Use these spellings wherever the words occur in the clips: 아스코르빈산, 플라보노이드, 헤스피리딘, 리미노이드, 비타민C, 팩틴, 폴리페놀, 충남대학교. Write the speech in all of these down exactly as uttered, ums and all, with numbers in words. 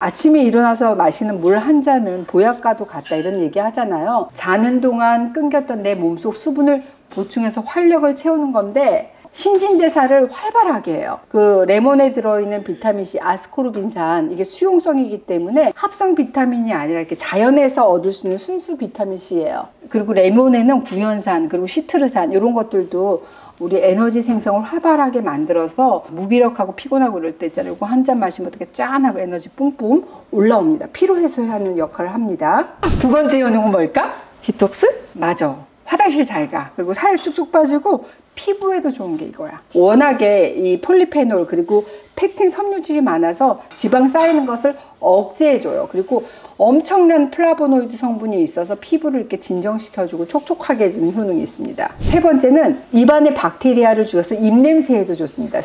아침에 일어나서 마시는 물 한 잔은 보약과도 같다 이런 얘기 하잖아요. 자는 동안 끊겼던 내 몸속 수분을 보충해서 활력을 채우는 건데 신진대사를 활발하게 해요. 그 레몬에 들어있는 비타민C 아스코르빈산, 이게 수용성이기 때문에 합성 비타민이 아니라 이렇게 자연에서 얻을 수 있는 순수 비타민C예요. 그리고 레몬에는 구연산 그리고 시트르산 이런 것들도 우리 에너지 생성을 활발하게 만들어서 무기력하고 피곤하고 이럴 때 있잖아요. 이거 한 잔 마시면 어떻게 짠하고 에너지 뿜뿜 올라옵니다. 피로 해소하는 역할을 합니다. 두 번째 효능은 뭘까? 디톡스? 맞아. 화장실 잘 가. 그리고 살 쭉쭉 빠지고 피부에도 좋은 게 이거야. 워낙에 이 폴리페놀 그리고 팩틴 섬유질이 많아서 지방 쌓이는 것을 억제해줘요. 그리고 엄청난 플라보노이드 성분이 있어서 피부를 이렇게 진정시켜주고 촉촉하게 해주는 효능이 있습니다. 세 번째는 입안에 박테리아를 죽여서 입냄새에도 좋습니다.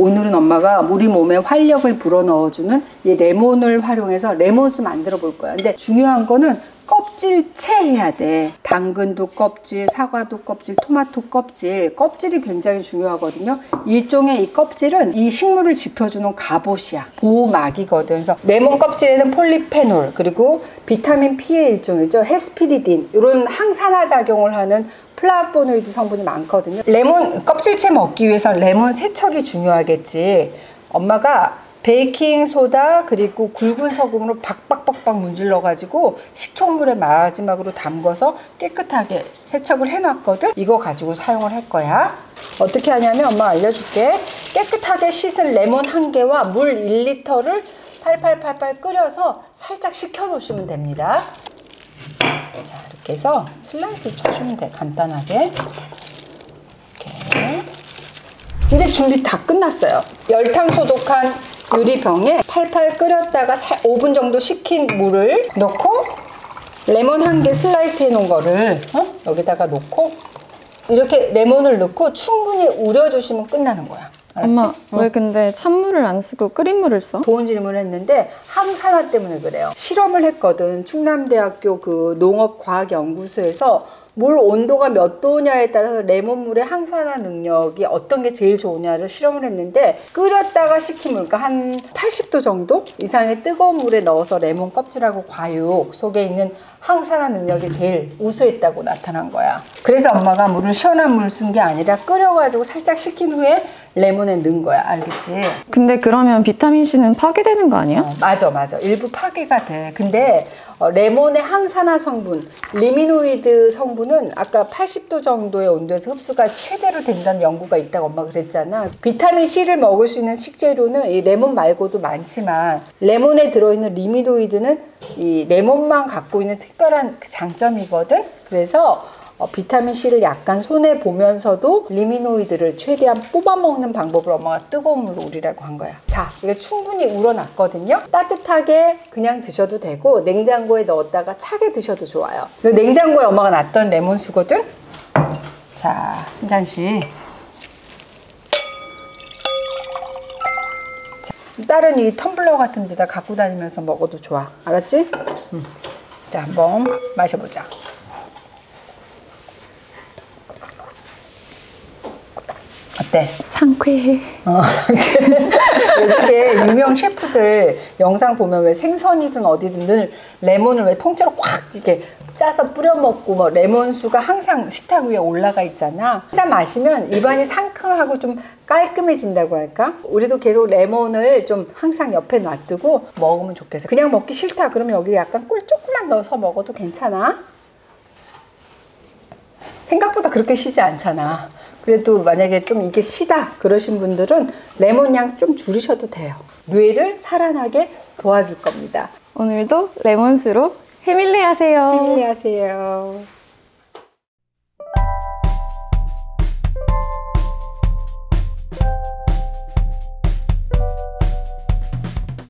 오늘은 엄마가 우리 몸에 활력을 불어넣어주는 이 레몬을 활용해서 레몬수 만들어 볼 거야. 근데 중요한 거는 껍질채 해야 돼. 당근도 껍질, 사과도 껍질, 토마토 껍질, 껍질이 굉장히 중요하거든요. 일종의 이 껍질은 이 식물을 지켜주는 갑옷이야. 보호막이거든. 그래서 레몬 껍질에는 폴리페놀 그리고 비타민 P의 일종이죠. 헤스피리딘 이런 항산화 작용을 하는 플라보노이드 성분이 많거든요. 레몬 껍질채 먹기 위해서 레몬 세척이 중요하겠지. 엄마가 베이킹소다 그리고 굵은 소금으로 박박박박 문질러 가지고 식초물에 마지막으로 담궈서 깨끗하게 세척을 해놨거든. 이거 가지고 사용을 할 거야. 어떻게 하냐면 엄마 알려줄게. 깨끗하게 씻은 레몬 한 개와 물 일 리터를 팔팔팔팔 끓여서 살짝 식혀 놓으시면 됩니다. 자, 이렇게 해서 슬라이스 쳐주면 돼. 간단하게. 이렇게. 이제 준비 다 끝났어요. 열탕 소독한 유리병에 팔팔 끓였다가 오 분 정도 식힌 물을 넣고 레몬 한 개 슬라이스 해놓은 거를 어? 여기다가 넣고 이렇게 레몬을 넣고 충분히 우려주시면 끝나는 거야. 알았지? 엄마, 어? 왜 근데 찬물을 안 쓰고 끓인 물을 써? 좋은 질문을 했는데 항산화 때문에 그래요. 실험을 했거든. 충남대학교 그 농업과학연구소에서 물 온도가 몇 도냐에 따라서 레몬물의 항산화 능력이 어떤 게 제일 좋으냐를 실험을 했는데 끓였다가 식힌 물, 그러니까 한 팔십 도 정도 이상의 뜨거운 물에 넣어서 레몬 껍질하고 과육 속에 있는 항산화 능력이 제일 우수했다고 나타난 거야. 그래서 엄마가 물을 시원한 물 쓴 게 아니라 끓여가지고 살짝 식힌 후에 레몬에 넣은 거야. 알겠지? 근데 그러면 비타민C는 파괴되는 거 아니야? 어, 맞아 맞아. 일부 파괴가 돼. 근데 어, 레몬의 항산화 성분 리미노이드 성분은 아까 팔십 도 정도의 온도에서 흡수가 최대로 된다는 연구가 있다고 엄마가 그랬잖아. 비타민C를 먹을 수 있는 식재료는 이 레몬 말고도 많지만 레몬에 들어있는 리미노이드는 이 레몬만 갖고 있는 특별한 그 장점이거든. 그래서 어, 비타민C를 약간 손해 보면서도 리미노이드를 최대한 뽑아먹는 방법을 엄마가 뜨거운 물로 우리라고 한 거야. 자, 이게 충분히 우러났거든요. 따뜻하게 그냥 드셔도 되고 냉장고에 넣었다가 차게 드셔도 좋아요. 냉장고에 엄마가 놨던 레몬수거든. 자, 한 잔씩. 자, 다른 이 텀블러 같은 데다 갖고 다니면서 먹어도 좋아. 알았지? 음. 자, 한번 마셔보자. 어때? 상쾌해. 어, 상쾌해. 이렇게 유명 셰프들 영상 보면 왜 생선이든 어디든 늘 레몬을 왜 통째로 꽉 이렇게 짜서 뿌려먹고 뭐 레몬수가 항상 식탁 위에 올라가 있잖아. 한 잔 마시면 입안이 상큼하고 좀 깔끔해진다고 할까? 우리도 계속 레몬을 좀 항상 옆에 놔두고 먹으면 좋겠어. 그냥 먹기 싫다 그러면 여기 약간 꿀 조금만 넣어서 먹어도 괜찮아. 생각보다 그렇게 시지 않잖아. 그래도 만약에 좀 이게 시다 그러신 분들은 레몬 양 좀 줄이셔도 돼요. 뇌를 살아나게 도와줄 겁니다. 오늘도 레몬수로 해밀리 하세요. 해밀리 하세요.